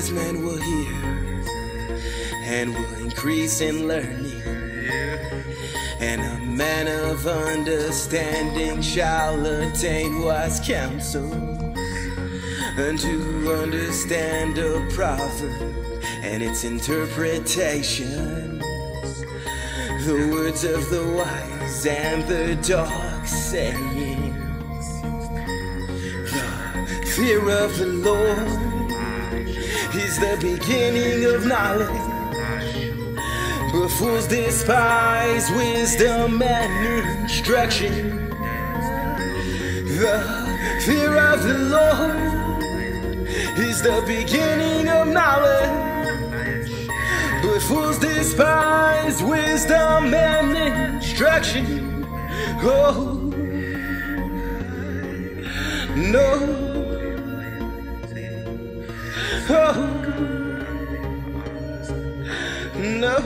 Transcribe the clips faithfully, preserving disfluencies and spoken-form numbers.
wise man will hear and will increase in learning, and a man of understanding shall attain wise counsel, and to understand a proverb and its interpretation. The words of the wise and the dark saying, the fear of the Lord is the beginning of knowledge, but fools despise wisdom and instruction. The fear of the Lord is the beginning of knowledge, but fools despise wisdom and instruction. Oh, no. Oh, no.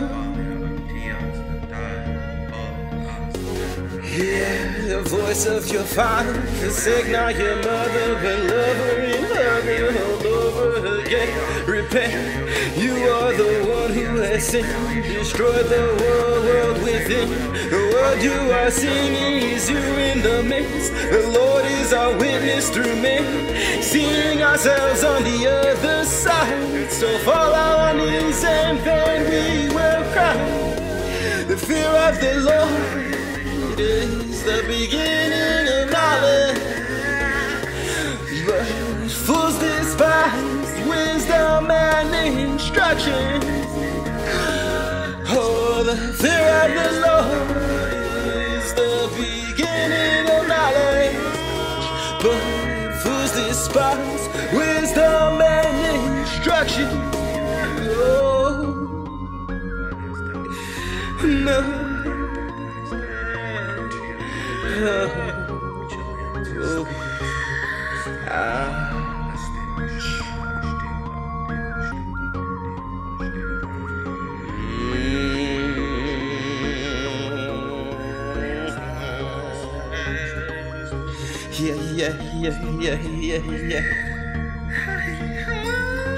Hear the voice of your father, forsake not your mother, but love her and love her all over again. Repent, you are the one who has sinned, destroy the world within. The world you are singing is you in the midst. The Lord is our witness through men, seeing ourselves on the other side. So fall on our knees and then we will cry. The fear of the Lord is the beginning of knowledge, but fools despise wisdom and instruction. Oh, the fear of the Lord is the beginning of knowledge, but fools despise wisdom and instruction. Oh, no. Oh. Oh. Ah. Yeah, yeah, yeah, yeah, yeah, yeah.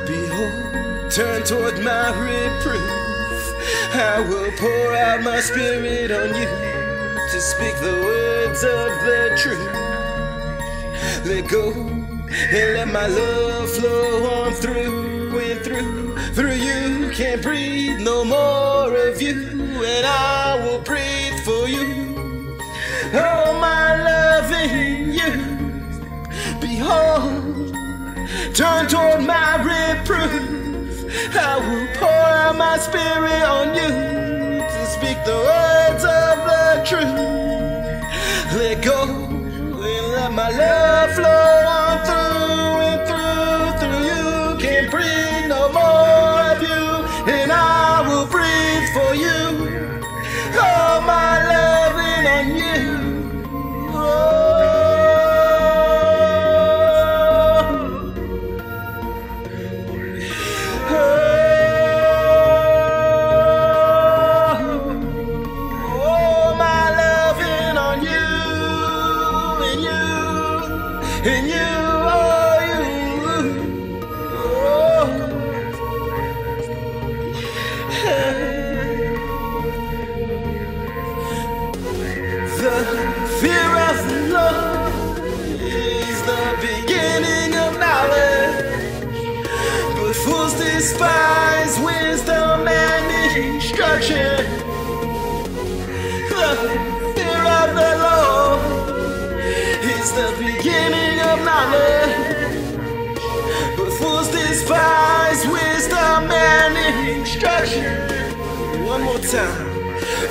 Behold, turn toward my reproof. I will pour out my spirit on you to speak the words of the truth. Let go and let my love flow on through and through. Through you, can't breathe no more of you, and I will breathe for you. Oh, my loving. Behold, turn toward my reproof. I will pour out my spirit on you to speak the words of the truth. Let go and let my love flow on through and through. Through you, can't breathe no more of you, and I will breathe for you. Oh, my loving on you. Oh, and you, oh, you, oh. The fear of the Lord is the beginning of knowledge, but fools despise wisdom and instruction. The fear of the Lord is the beginning of knowledge, but fools despise wisdom and instruction. One more time.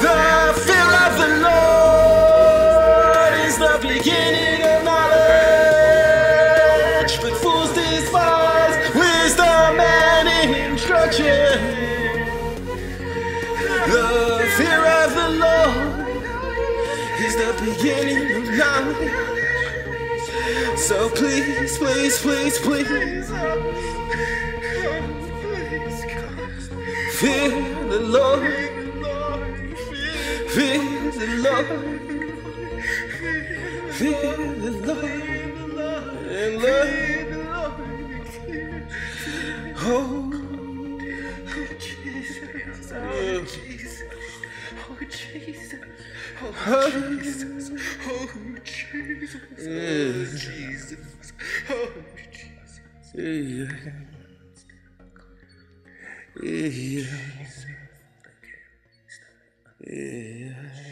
The fear of the Lord is the beginning of knowledge, but fools despise wisdom and instruction. The fear of the Lord is the beginning of knowledge. So please, please, please, please, please, fear the Lord, fear the Lord, fear the Lord, and love. Oh. Jesus. Oh, Jesus. Oh, Jesus. Oh, Jesus. Oh, Jesus. Oh, Jesus. Yeah.